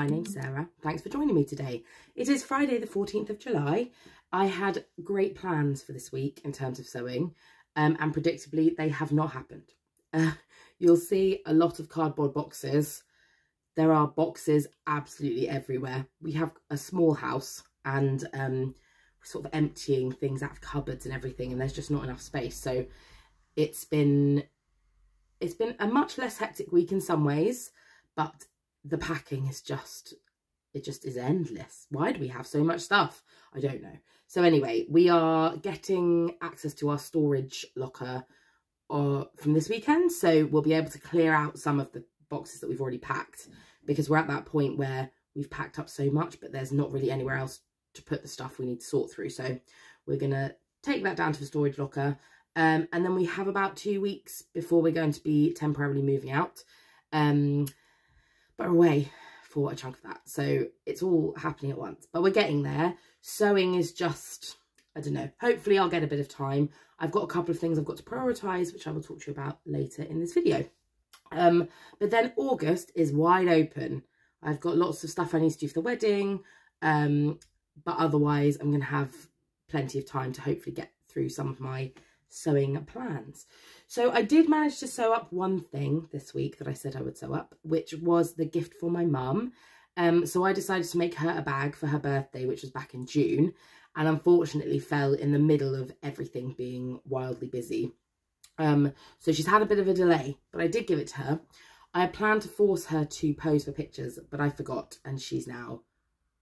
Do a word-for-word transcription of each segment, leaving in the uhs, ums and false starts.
My name's Sarah. Thanks for joining me today. It is Friday the fourteenth of July. I had great plans for this week in terms of sewing, um, and predictably they have not happened. Uh, you'll see a lot of cardboard boxes. There are boxes absolutely everywhere. We have a small house and um, sort of emptying things out of cupboards and everything, and there's just not enough space. So it's been, it's been a much less hectic week in some ways, but the packing is just, it just is endless. Why do we have so much stuff? I don't know. So anyway, we are getting access to our storage locker uh, from this weekend. So we'll be able to clear out some of the boxes that we've already packed, because we're at that point where we've packed up so much, but there's not really anywhere else to put the stuff we need to sort through. So we're going to take that down to the storage locker. Um, and then we have about two weeks before we're going to be temporarily moving out. Um, but away for a chunk of that. So it's all happening at once, but we're getting there. Sewing is just, I don't know, hopefully I'll get a bit of time. I've got a couple of things I've got to prioritise, which I will talk to you about later in this video. Um, but then August is wide open. I've got lots of stuff I need to do for the wedding, um, but otherwise I'm going to have plenty of time to hopefully get through some of my sewing plans. So I did manage to sew up one thing this week that I said I would sew up, which was the gift for my mum. Um, so I decided to make her a bag for her birthday, which was back in June, and unfortunately fell in the middle of everything being wildly busy. Um, so she's had a bit of a delay, but I did give it to her. I planned to force her to pose for pictures, but I forgot, and she's now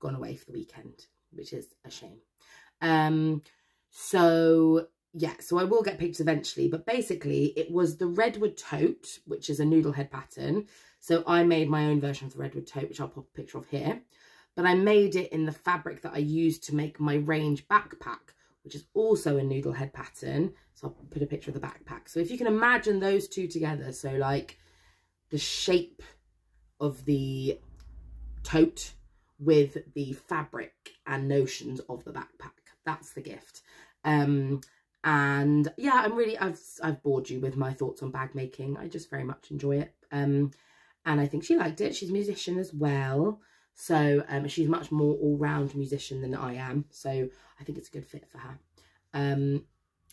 gone away for the weekend, which is a shame. Um, so yeah, so I will get pictures eventually, but basically it was the Redwood Tote, which is a Noodlehead pattern. So I made my own version of the Redwood Tote, which I'll pop a picture of here, but I made it in the fabric that I used to make my range backpack, which is also a Noodlehead pattern. So I'll put a picture of the backpack. So if you can imagine those two together, so like the shape of the tote with the fabric and notions of the backpack, that's the gift. Um, and yeah, I'm really, I've, I've bored you with my thoughts on bag making. I just very much enjoy it. Um, and I think she liked it. She's a musician as well. So um, she's much more all-round musician than I am. So I think it's a good fit for her. Um,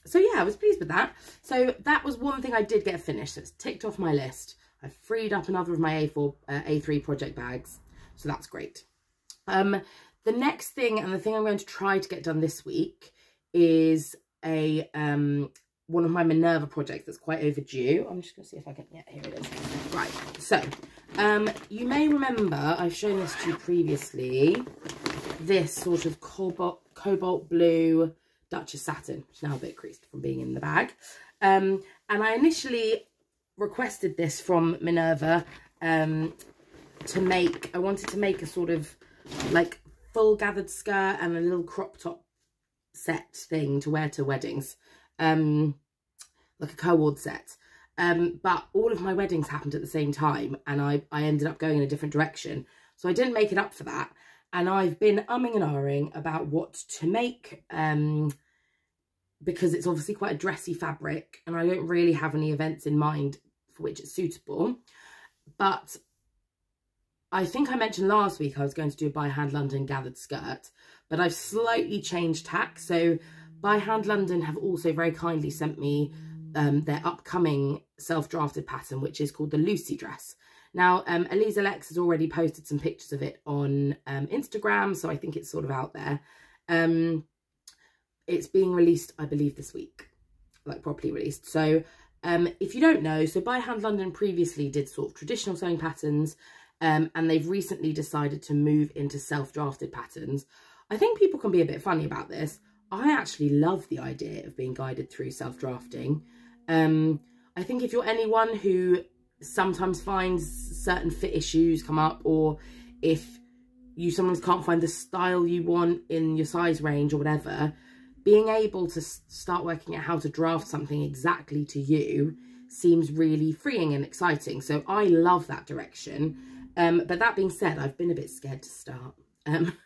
so yeah, I was pleased with that. So that was one thing I did get finished. So it's ticked off my list. I freed up another of my A four, uh, A three project bags. So that's great. Um, the next thing, and the thing I'm going to try to get done this week, is a um, one of my Minerva projects that's quite overdue. I'm just going to see if I can, yeah, here it is. Right, so... Um, you may remember, I've shown this to you previously, this sort of cobalt, cobalt blue Duchess Satin, which is now a bit creased from being in the bag. Um, and I initially requested this from Minerva um, to make, I wanted to make a sort of like full gathered skirt and a little crop top set thing to wear to weddings, um, like a co-ord set. Um, but all of my weddings happened at the same time, and I, I ended up going in a different direction. So I didn't make it up for that. And I've been umming and ahhing about what to make, um, because it's obviously quite a dressy fabric and I don't really have any events in mind for which it's suitable. But I think I mentioned last week I was going to do a By Hand London gathered skirt, but I've slightly changed tack. So By Hand London have also very kindly sent me Um, their upcoming self-drafted pattern, which is called the Lucy Dress. Now, um, Elise Lex has already posted some pictures of it on um, Instagram, so I think it's sort of out there. Um, it's being released, I believe, this week, like properly released. So um, if you don't know, so By Hand London previously did sort of traditional sewing patterns, um, and they've recently decided to move into self-drafted patterns. I think people can be a bit funny about this. I actually love the idea of being guided through self-drafting. Um, I think if you're anyone who sometimes finds certain fit issues come up, or if you sometimes can't find the style you want in your size range or whatever, being able to start working out how to draft something exactly to you seems really freeing and exciting. So I love that direction. Um, but that being said, I've been a bit scared to start. Um,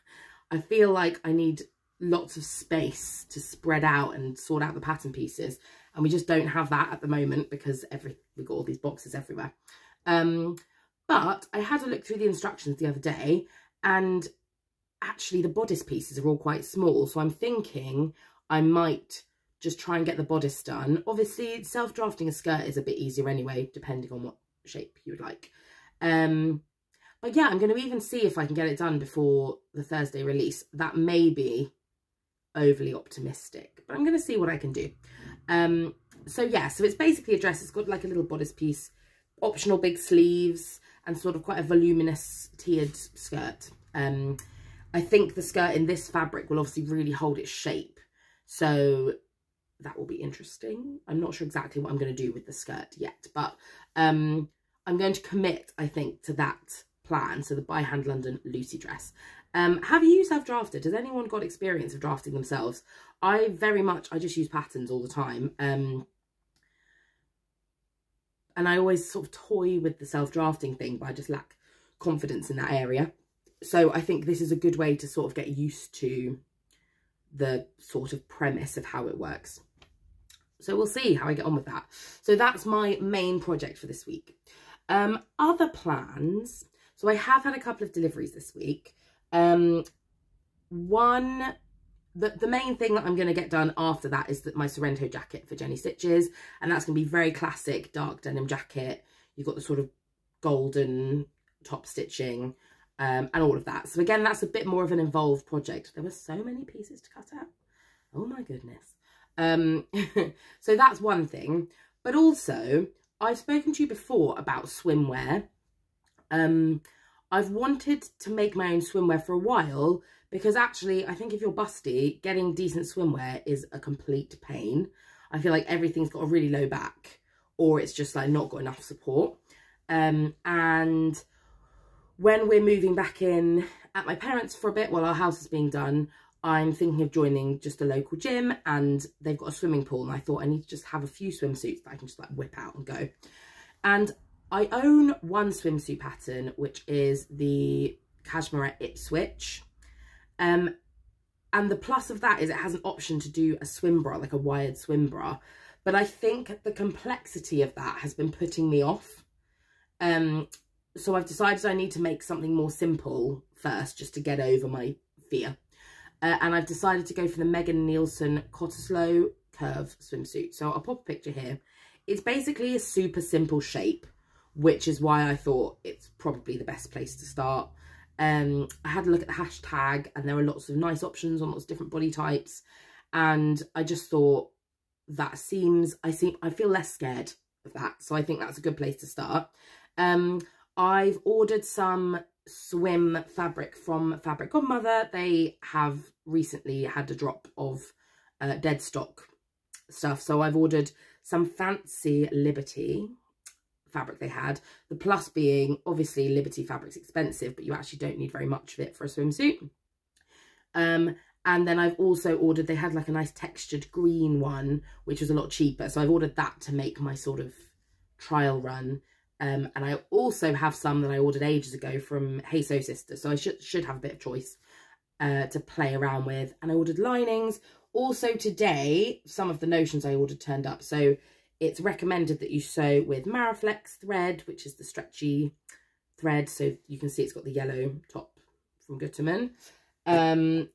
I feel like I need lots of space to spread out and sort out the pattern pieces. And we just don't have that at the moment because every, we've got all these boxes everywhere. Um, But I had a look through the instructions the other day, and actually the bodice pieces are all quite small. So I'm thinking I might just try and get the bodice done. Obviously, self-drafting a skirt is a bit easier anyway, depending on what shape you would like. Um, but yeah, I'm going to even see if I can get it done before the Thursday release. That may be overly optimistic, but I'm going to see what I can do. Um, so yeah, so it's basically a dress. It's got like a little bodice piece, optional big sleeves, and sort of quite a voluminous tiered skirt. Um, I think the skirt in this fabric will obviously really hold its shape, so that will be interesting. I'm not sure exactly what I'm going to do with the skirt yet, but um, I'm going to commit, I think, to that plan. So the By Hand London Lucy dress. Um, have you self-drafted? Has anyone got experience of drafting themselves? I very much, I just use patterns all the time. Um, And I always sort of toy with the self-drafting thing, but I just lack confidence in that area. So I think this is a good way to sort of get used to the sort of premise of how it works. So we'll see how I get on with that. So that's my main project for this week. Um, other plans. So I have had a couple of deliveries this week. Um, one... The, the main thing that I'm going to get done after that is that my Sorrento jacket for Jenny Stitches. And that's going to be very classic dark denim jacket. You've got the sort of golden top stitching um, and all of that. So again, that's a bit more of an involved project. There were so many pieces to cut out. Oh my goodness. Um, so that's one thing. But also, I've spoken to you before about swimwear. Um, I've wanted to make my own swimwear for a while, because actually, I think if you're busty, getting decent swimwear is a complete pain. I feel like everything's got a really low back, or it's just like not got enough support. Um, and when we're moving back in at my parents for a bit, while our house is being done, I'm thinking of joining just a local gym, and they've got a swimming pool. And I thought I need to just have a few swimsuits that I can just like whip out and go. And I own one swimsuit pattern, which is the Cashmerette Ipswich. Um, and the plus of that is it has an option to do a swim bra, like a wired swim bra. But I think the complexity of that has been putting me off. Um, so I've decided I need to make something more simple first, just to get over my fear. Uh, and I've decided to go for the Megan Nielsen Cottesloe Curve swimsuit. So I'll pop a picture here. It's basically a super simple shape, which is why I thought it's probably the best place to start. Um, I had a look at the hashtag, and there were lots of nice options on lots of different body types, and I just thought that seems I seem I feel less scared of that, so I think that's a good place to start. Um, I've ordered some swim fabric from Fabric Godmother. They have recently had a drop of uh, dead stock stuff, so I've ordered some fancy Liberty fabric they had. The plus being, obviously, Liberty fabric's expensive, but you actually don't need very much of it for a swimsuit. Um, and then I've also ordered, they had like a nice textured green one, which was a lot cheaper. So I've ordered that to make my sort of trial run. Um, and I also have some that I ordered ages ago from Hayso Sister. So I should, should have a bit of choice uh, to play around with. And I ordered linings. Also today, some of the notions I ordered turned up. So it's recommended that you sew with Mariflex thread, which is the stretchy thread. So you can see it's got the yellow top from Gutermann. Um,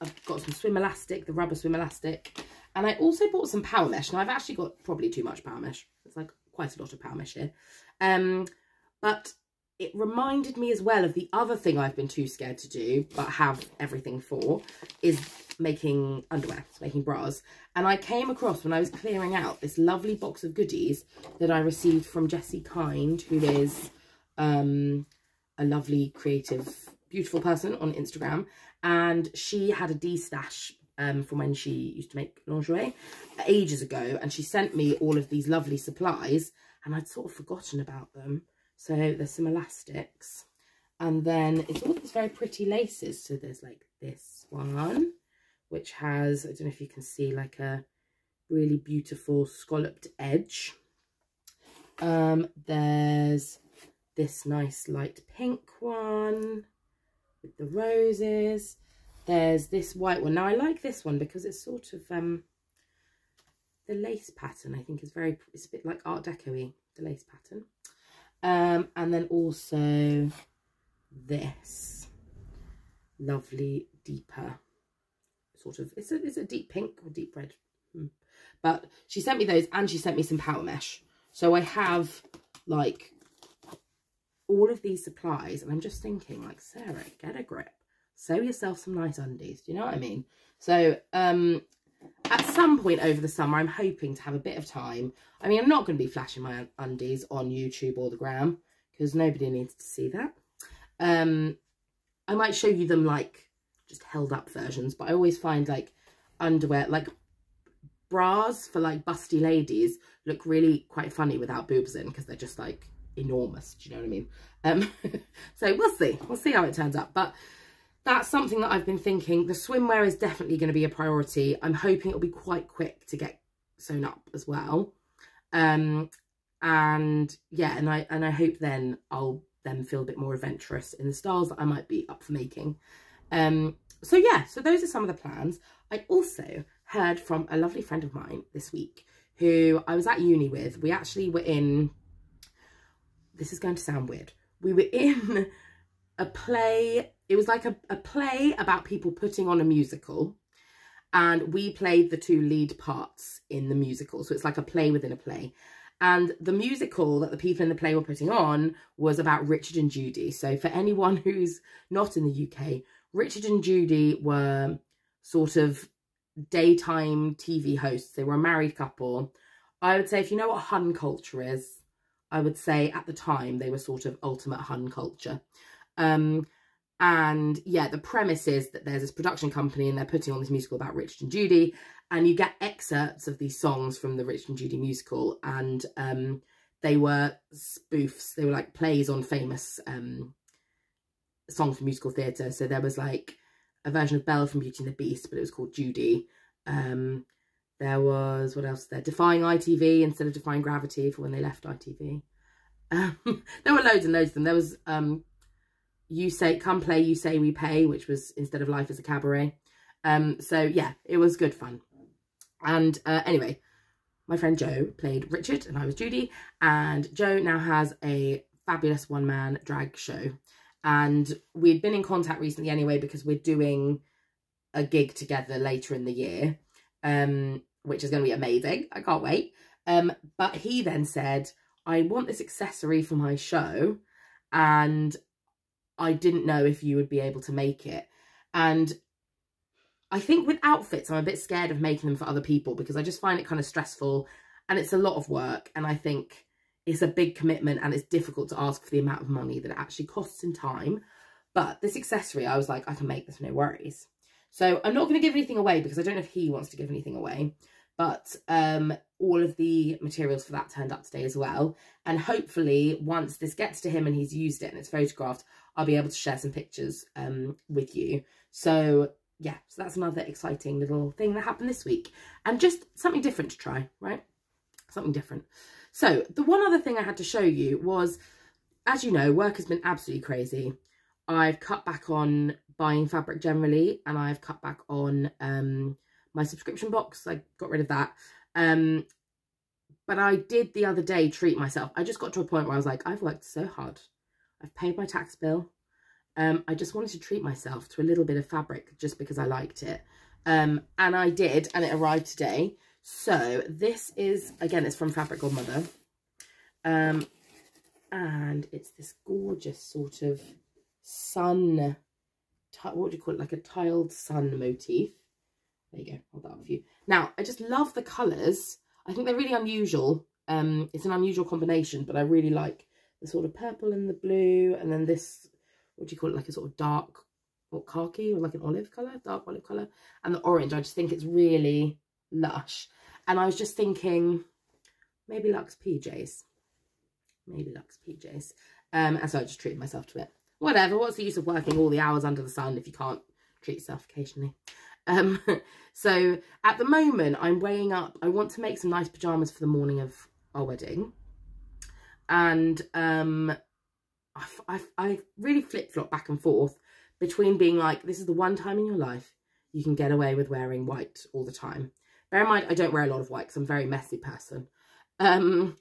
I've got some swim elastic, the rubber swim elastic. And I also bought some power mesh. Now, I've actually got probably too much power mesh. It's like quite a lot of power mesh here. Um, but it reminded me as well of the other thing I've been too scared to do, but have everything for, is making underwear, making bras. And I came across, when I was clearing out, this lovely box of goodies that I received from Jessie Kind, who is um, a lovely, creative, beautiful person on Instagram. And she had a D-stash um, from when she used to make lingerie ages ago. And she sent me all of these lovely supplies, and I'd sort of forgotten about them. So there's some elastics. And then it's all these very pretty laces. So there's like this one, which has, I don't know if you can see, like a really beautiful scalloped edge. Um, there's this nice light pink one with the roses. There's this white one. Now, I like this one because it's sort of, um, the lace pattern, I think, is very, it's a bit like Art Deco-y, the lace pattern. Um, and then also this lovely deeper sort of, it's a, it's a deep pink or deep red. Hmm. But she sent me those and she sent me some power mesh. So I have like all of these supplies, and I'm just thinking like, Sarah, get a grip. Sew yourself some nice undies. Do you know what I mean? So um, at some point over the summer, I'm hoping to have a bit of time. I mean, I'm not going to be flashing my undies on YouTube or the gram because nobody needs to see that. Um, I might show you them like just held up versions, but I always find like underwear, like bras for like busty ladies look really quite funny without boobs in because they're just like enormous. Do you know what I mean? Um, so we'll see. We'll see how it turns out. But that's something that I've been thinking. The swimwear is definitely going to be a priority. I'm hoping it'll be quite quick to get sewn up as well. Um, and yeah, and I and I hope then I'll then feel a bit more adventurous in the styles that I might be up for making. Um, so yeah, so those are some of the plans. I also heard from a lovely friend of mine this week who I was at uni with. We actually were in, this is going to sound weird, we were in a play. It was like a, a play about people putting on a musical, and we played the two lead parts in the musical. So it's like a play within a play. And the musical that the people in the play were putting on was about Richard and Judy. So for anyone who's not in the U K, Richard and Judy were sort of daytime T V hosts. They were a married couple. I would say if you know what Hun culture is, I would say at the time they were sort of ultimate Hun culture. Um... And yeah, the premise is that there's this production company and they're putting on this musical about Richard and Judy, and you get excerpts of these songs from the Richard and Judy musical, and um, they were spoofs. They were like plays on famous um, songs from musical theatre. So there was like a version of Belle from Beauty and the Beast, but it was called Judy. Um, there was, what else there? Defying I T V instead of Defying Gravity for when they left I T V. Um, there were loads and loads of them. There was... Um, You Say, Come Play, You Say, We Pay, which was instead of Life as a Cabaret. Um, so, yeah, it was good fun. And uh, anyway, my friend Jo played Richard and I was Judy. And Jo now has a fabulous one-man drag show. And we'd been in contact recently anyway because we're doing a gig together later in the year, um, which is going to be amazing. I can't wait. Um, but he then said, I want this accessory for my show, and I didn't know if you would be able to make it. And I think with outfits, I'm a bit scared of making them for other people because I just find it kind of stressful and it's a lot of work. And I think it's a big commitment and it's difficult to ask for the amount of money that it actually costs in time. But this accessory, I was like, I can make this, no worries. So I'm not going to give anything away because I don't know if he wants to give anything away. But um, all of the materials for that turned up today as well. And hopefully once this gets to him and he's used it and it's photographed, I'll be able to share some pictures um, with you. So yeah, so that's another exciting little thing that happened this week. And just something different to try, right? Something different. So the one other thing I had to show you was, as you know, work has been absolutely crazy. I've cut back on buying fabric generally, and I've cut back on um, my subscription box. I got rid of that. Um, but I did the other day treat myself. I just got to a point where I was like, I've worked so hard. I've paid my tax bill. Um, I just wanted to treat myself to a little bit of fabric just because I liked it. Um, and I did, and it arrived today. So this is, again, it's from Fabric Godmother. Um, and it's this gorgeous sort of sun, what do you call it? Like a tiled sun motif. There you go, hold that up for you. Now, I just love the colours. I think they're really unusual. Um, it's an unusual combination, but I really like the sort of purple and the blue, and then this, what do you call it, like a sort of dark or khaki or like an olive colour, dark olive colour, and the orange. I just think it's really lush. And I was just thinking, maybe Lux P Js. Maybe Lux P Js. Um, and so I just treated myself to it. Whatever, what's the use of working all the hours under the sun if you can't treat yourself occasionally? Um, so at the moment I'm weighing up, I want to make some nice pyjamas for the morning of our wedding. And um, I, I, I really flip-flop back and forth between being like, this is the one time in your life you can get away with wearing white all the time. Bear in mind, I don't wear a lot of white because I'm a very messy person. Um,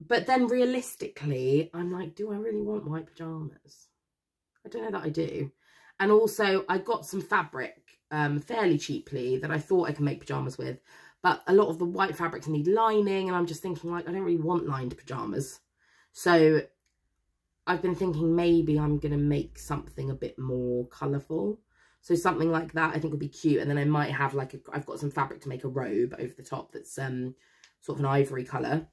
But then realistically, I'm like, do I really want white pyjamas? I don't know that I do. And also, I got some fabric um, fairly cheaply that I thought I could make pyjamas with. But a lot of the white fabrics need lining. And I'm just thinking, like, I don't really want lined pyjamas. So I've been thinking maybe I'm going to make something a bit more colourful. So something like that I think would be cute. And then I might have, like, a, I've got some fabric to make a robe over the top that's um, sort of an ivory colour.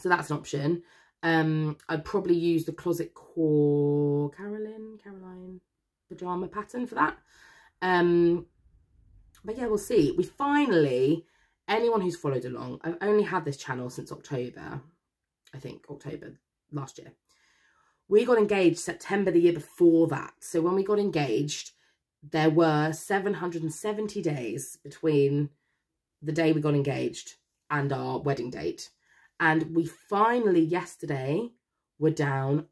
So that's an option. Um, I'd probably use the Closet Core Caroline, Caroline pyjama pattern for that. Um, but yeah, we'll see. We finally... Anyone who's followed along, I've only had this channel since October, I think, October last year. We got engaged September the year before that. So when we got engaged, there were seven hundred and seventy days between the day we got engaged and our wedding date. And we finally, yesterday, were down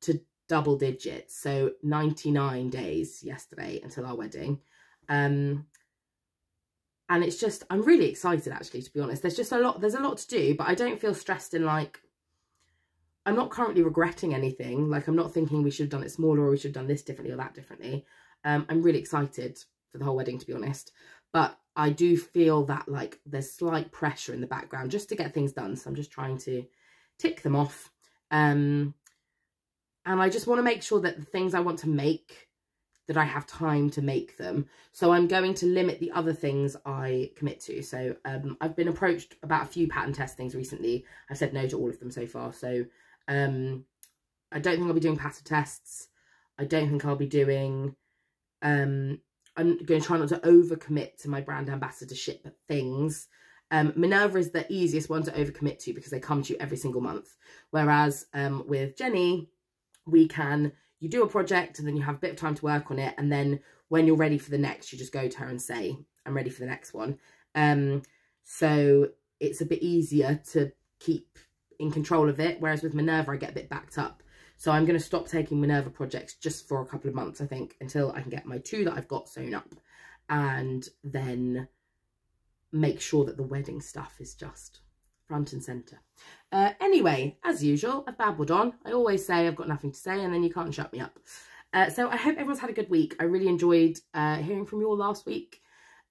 to double digits. So ninety-nine days yesterday until our wedding. Um... And it's just, I'm really excited, actually, to be honest. There's just a lot, there's a lot to do, but I don't feel stressed in, like, I'm not currently regretting anything. Like, I'm not thinking we should have done it smaller or we should have done this differently or that differently. Um, I'm really excited for the whole wedding, to be honest. But I do feel that, like, there's slight pressure in the background just to get things done. So I'm just trying to tick them off. Um, and I just want to make sure that the things I want to make, that I have time to make them. So I'm going to limit the other things I commit to. So um, I've been approached about a few pattern test things recently. I've said no to all of them so far. So um, I don't think I'll be doing pattern tests. I don't think I'll be doing, um, I'm going to try not to overcommit to my brand ambassadorship things. Um, Minerva is the easiest one to overcommit to because they come to you every single month. Whereas um, with Jenny, we can, you do a project and then you have a bit of time to work on it. And then when you're ready for the next, you just go to her and say, I'm ready for the next one. Um, so it's a bit easier to keep in control of it. Whereas with Minerva, I get a bit backed up. So I'm going to stop taking Minerva projects just for a couple of months, I think, until I can get my two that I've got sewn up. And then make sure that the wedding stuff is just front and centre. Uh, anyway, as usual, I've babbled on. I always say I've got nothing to say and then you can't shut me up. Uh, so I hope everyone's had a good week. I really enjoyed uh, hearing from you all last week.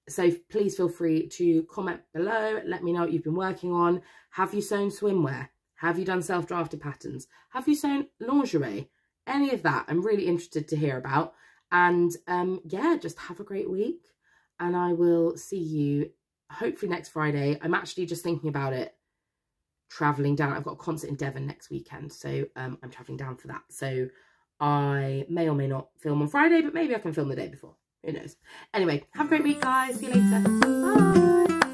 So please feel free to comment below. Let me know what you've been working on. Have you sewn swimwear? Have you done self-drafted patterns? Have you sewn lingerie? Any of that I'm really interested to hear about. And um, yeah, just have a great week. And I will see you hopefully next Friday. I'm actually just thinking about it. Traveling down, I've got a concert in Devon next weekend, so um, I'm traveling down for that, so I may or may not film on Friday, but maybe I can film the day before, who knows. Anyway, have a great week guys, see you later, bye.